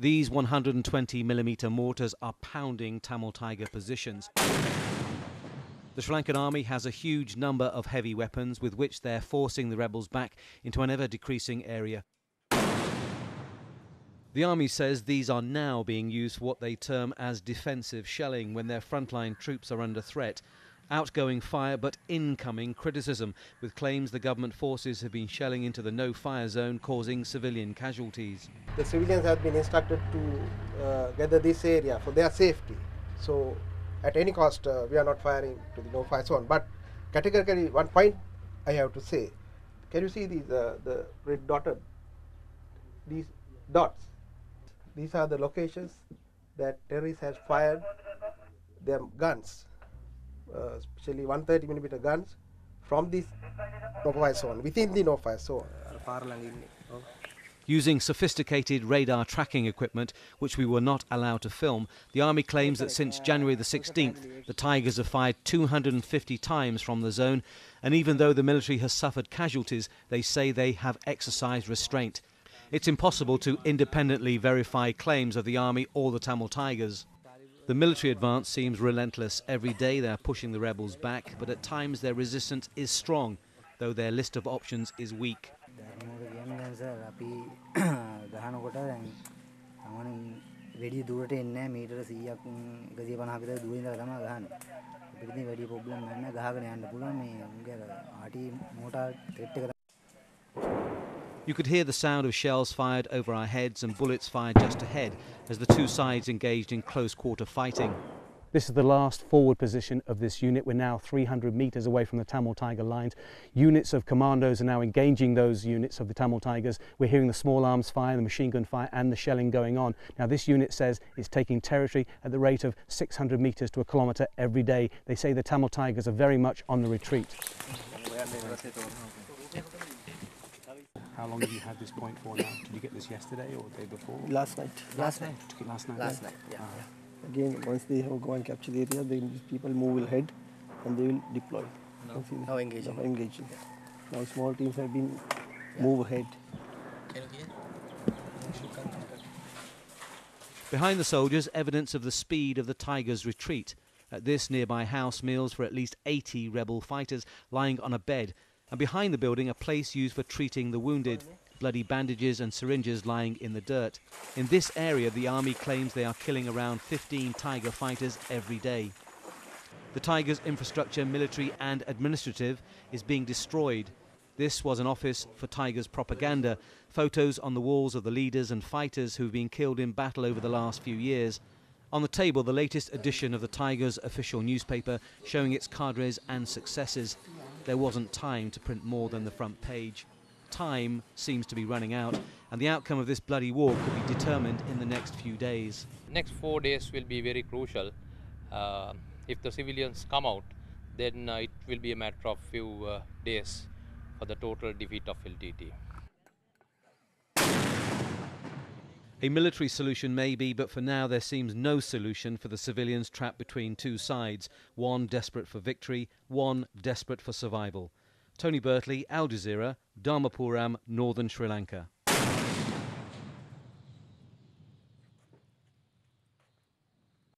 These 120mm mortars are pounding Tamil Tiger positions. The Sri Lankan army has a huge number of heavy weapons with which they're forcing the rebels back into an ever-decreasing area. The army says these are now being used for what they term as defensive shelling when their frontline troops are under threat. Outgoing fire but incoming criticism, with claims the government forces have been shelling into the no-fire zone, causing civilian casualties. The civilians have been instructed to gather this area for their safety. So at any cost, we are not firing to the no-fire zone. But categorically, one point I have to say, can you see these, the red dotted, these dots? These are the locations that terrorists have fired their guns. Especially 130mm guns from this no-fire zone, within the no-fire zone. Using sophisticated radar tracking equipment, which we were not allowed to film, the army claims that since January the 16th, the Tigers have fired 250 times from the zone, and even though the military has suffered casualties, they say they have exercised restraint. It's impossible to independently verify claims of the army or the Tamil Tigers. The military advance seems relentless. Every day they're pushing the rebels back, but at times their resistance is strong, though their list of options is weak. You could hear the sound of shells fired over our heads and bullets fired just ahead as the two sides engaged in close-quarter fighting. This is the last forward position of this unit. We're now 300 metres away from the Tamil Tiger lines. Units of commandos are now engaging those units of the Tamil Tigers. We're hearing the small arms fire, the machine gun fire and the shelling going on. Now this unit says it's taking territory at the rate of 600 metres to a kilometre every day. They say the Tamil Tigers are very much on the retreat. How long have you had this point for now? Did you get this yesterday or the day before? Last night. Took it last night? Last night, yeah. Again, once they go and capture the area, then people move ahead and they will deploy. Now engaging. Now engaging. Now small teams have been move ahead. Behind the soldiers, evidence of the speed of the Tigers' retreat. At this nearby house, meals for at least 80 rebel fighters lying on a bed, and behind the building a place used for treating the wounded, bloody bandages and syringes lying in the dirt. In this area the army claims they are killing around 15 Tiger fighters every day. The Tigers' infrastructure, military and administrative, is being destroyed. This was an office for Tigers propaganda, photos on the walls of the leaders and fighters who've been killed in battle over the last few years. On the table, the latest edition of the Tigers' official newspaper showing its cadres and successes. There wasn't time to print more than the front page. Time seems to be running out, and the outcome of this bloody war could be determined in the next few days. The next 4 days will be very crucial. If the civilians come out, then it will be a matter of few days for the total defeat of LTTE. A military solution maybe, but for now there seems no solution for the civilians trapped between two sides, one desperate for victory, one desperate for survival. Tony Birtley, Al Jazeera, Dharmapuram, Northern Sri Lanka.